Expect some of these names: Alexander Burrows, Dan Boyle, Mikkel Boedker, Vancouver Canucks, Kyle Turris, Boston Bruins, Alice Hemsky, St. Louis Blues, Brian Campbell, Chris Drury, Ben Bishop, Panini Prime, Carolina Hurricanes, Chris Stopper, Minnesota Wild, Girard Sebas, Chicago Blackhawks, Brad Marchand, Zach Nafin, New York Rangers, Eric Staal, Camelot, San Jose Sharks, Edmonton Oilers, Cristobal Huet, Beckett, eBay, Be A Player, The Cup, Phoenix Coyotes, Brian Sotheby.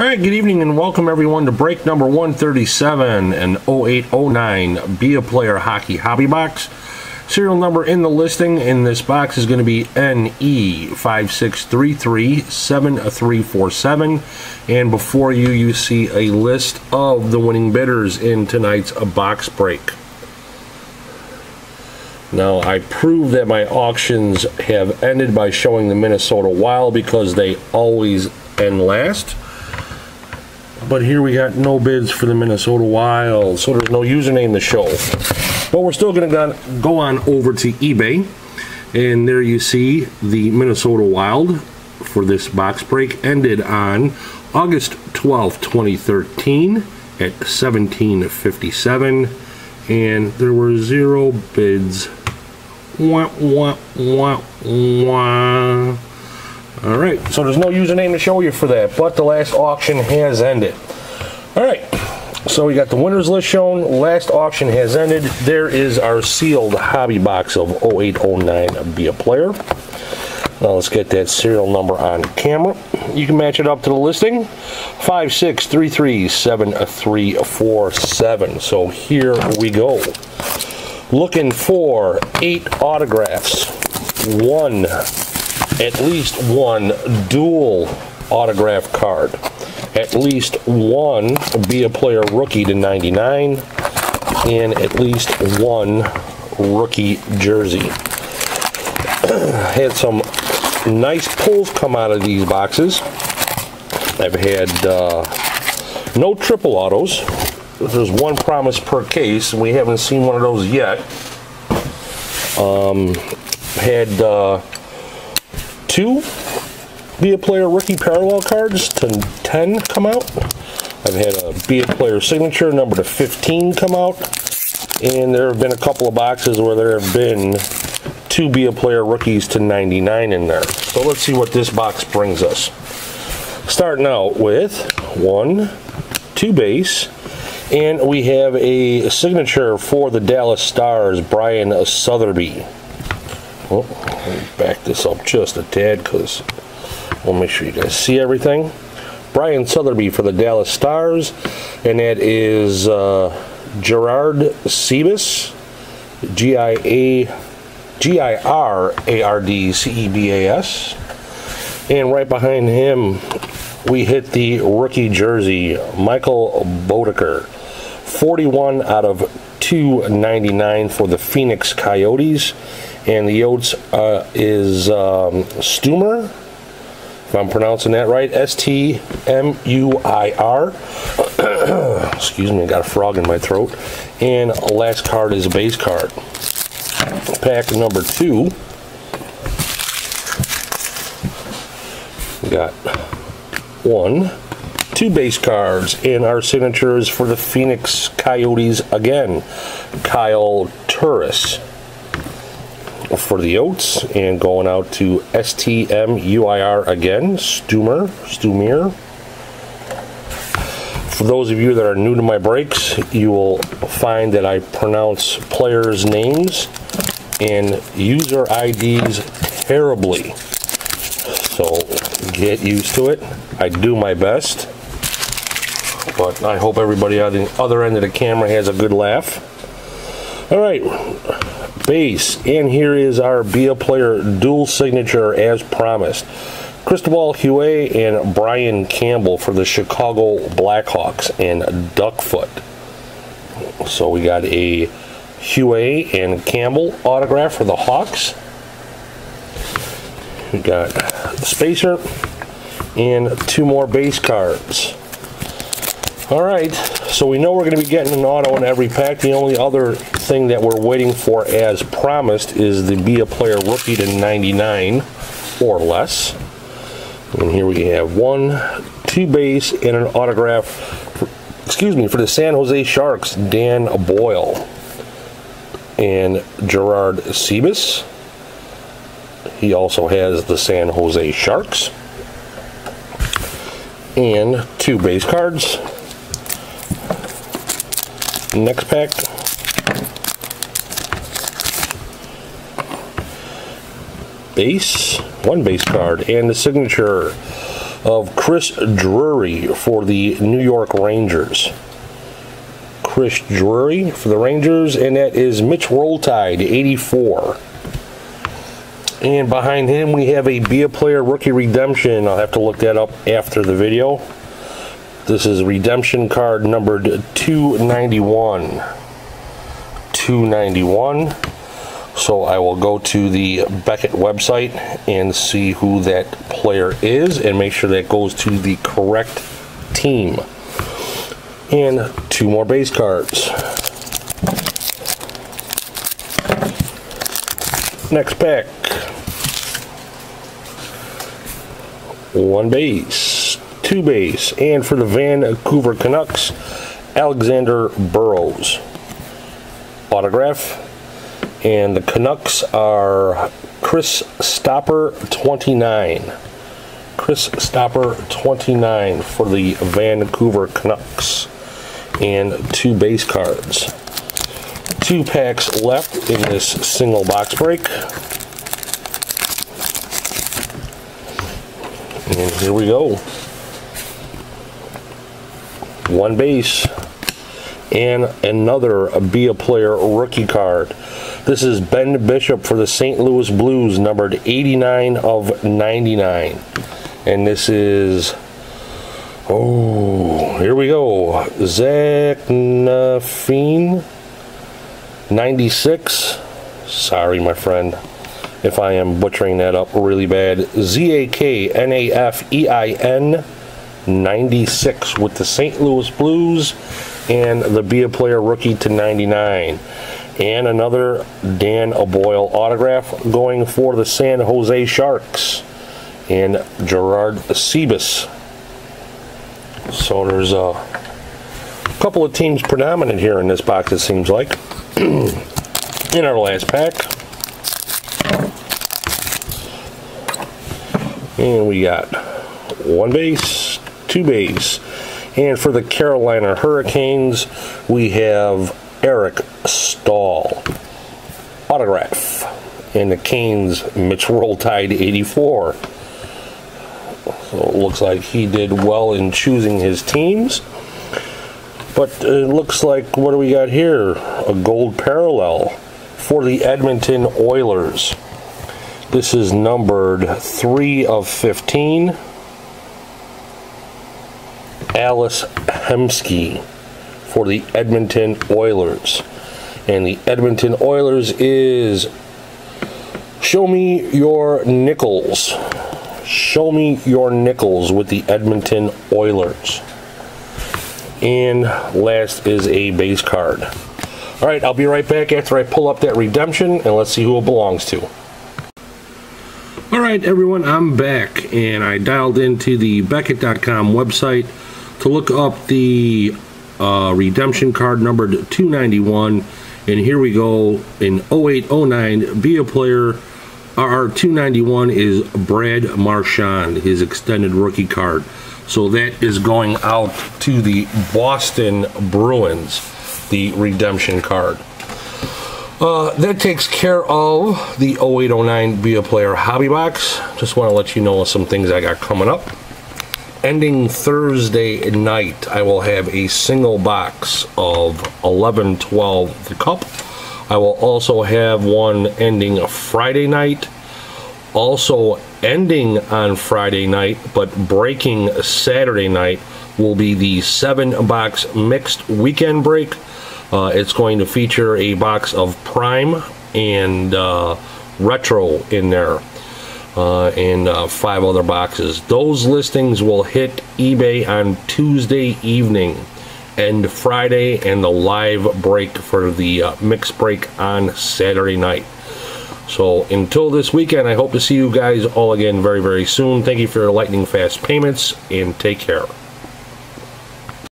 All right, good evening and welcome everyone to break number 137 and 0809 Be A Player Hockey Hobby Box. Serial number in the listing in this box is going to be NE56337347. And before you, you see a list of the winning bidders in tonight's box break. Now, I prove that my auctions have ended by showing the Minnesota Wild because they always end last. But here we got no bids for the Minnesota Wild, so there's no username to show. But we're still going to go on over to eBay, and there you see the Minnesota Wild for this box break ended on August 12, 2013 at 1757, and there were zero bids. Wah, wah, wah, wah. All right, so there's no username to show you for that, but the last auction has ended. All right, so we got the winners list shown. Last auction has ended. There is our sealed hobby box of 0809 Be A Player. Now let's get that serial number on camera. You can match it up to the listing, 56337347. So here we go. Looking for 8 autographs, at least one dual autograph card, at least one Be A Player rookie /99, and at least one rookie jersey. Had some nice pulls come out of these boxes. I've had no triple autos. There's one promise per case. We haven't seen one of those yet. Had two Be A Player rookie parallel cards /10 come out. I've had a Be A Player signature number /15 come out, and there have been a couple of boxes where there have been two Be A Player rookies /99 in there. So let's see what this box brings us. Starting out with 1, 2 base, and we have a signature for the Dallas Stars, Brian Sotheby. Oh, let me back this up just a tad because we'll make sure you guys see everything. Brian Sotheby for the Dallas Stars, and that is Girard Sebas, G-I-R-A-R-D-C-E-B-A-S. And right behind him, we hit the rookie jersey, Mikkel Boedker, 41/299 for the Phoenix Coyotes. And the Yotes is Stumer, if I'm pronouncing that right, S-T-M-U-I-R. Excuse me, I got a frog in my throat. And last card is a base card. Pack number 2. We got 1, 2 base cards, and our signatures for the Phoenix Coyotes again, Kyle Turris for the Oats, and going out to S-T-M-U-I-R again, Stumer. For those of you that are new to my breaks, you will find that I pronounce players' names and user IDs terribly, so get used to it. I do my best, but I hope everybody on the other end of the camera has a good laugh. All right, base, and here is our Be A Player dual signature as promised, Cristobal Huet and Brian Campbell for the Chicago Blackhawks and Duckfoot. So we got a Huet and Campbell autograph for the Hawks. We got spacer and 2 more base cards. All right, so we know we're going to be getting an auto in every pack. The only other thing that we're waiting for, as promised, is the Be A Player rookie /99 or less. And here we have 1, 2 base, and an autograph, for the San Jose Sharks, Dan Boyle. And Girard Sebas. He also has the San Jose Sharks. And 2 base cards. Next pack. Base, 1 base card, and the signature of Chris Drury for the New York Rangers. Chris Drury for the Rangers, and that is Mitch Rolltide, 84. And behind him we have a Be A Player Rookie Redemption. I'll have to look that up after the video. This is redemption card numbered 291. 291. So I will go to the Beckett website and see who that player is and make sure that goes to the correct team. And two more base cards. Next pack. One base, two base, and for the Vancouver Canucks, Alexander Burrows. Autograph. And the Canucks are Chris Stopper, 29. Chris Stopper, 29 for the Vancouver Canucks. And two base cards. Two packs left in this single box break. And here we go. One base. And another Be A Player rookie card. This is Ben Bishop for the St. Louis Blues, numbered 89 of 99. And this is, oh, here we go, Zach Nafin, 96. Sorry, my friend, if I am butchering that up really bad. Z-A-K-N-A-F-E-I-N, 96 with the St. Louis Blues, and the Be A Player rookie to 99. And another Dan Boyle autograph going for the San Jose Sharks. And Girard Sebas. So there's a couple of teams predominant here in this box, it seems like. In our last pack. And we got one base, two base. And for the Carolina Hurricanes, we have Eric Staal. Autograph. And the Canes, Mitch Rolltide, 84. So it looks like he did well in choosing his teams. But it looks like, what do we got here? A gold parallel for the Edmonton Oilers. This is numbered 3 of 15. Alice Hemsky for the Edmonton Oilers. And the Edmonton Oilers is Show Me Your Nickels. Show Me Your Nickels with the Edmonton Oilers. And last is a base card. All right, I'll be right back after I pull up that redemption, and let's see who it belongs to. All right, everyone, I'm back, and I dialed into the Beckett.com website to look up the redemption card numbered 291, and here we go in 0809 Be A Player. Our 291 is Brad Marchand, his extended rookie card. So that is going out to the Boston Bruins, the redemption card. That takes care of the 0809 Be A Player hobby box. Just want to let you know some things I got coming up. Ending Thursday night, I will have a single box of 11-12 The Cup. I will also have one ending Friday night. Also ending on Friday night, but breaking Saturday night, will be the 7-box mixed weekend break. It's going to feature a box of Prime and Retro in there. And 5 other boxes. Those listings will hit eBay on Tuesday evening and Friday, and the live break for the mix break on Saturday night. So until this weekend, I hope to see you guys all again very, very soon. Thank you for your lightning fast payments, and take care.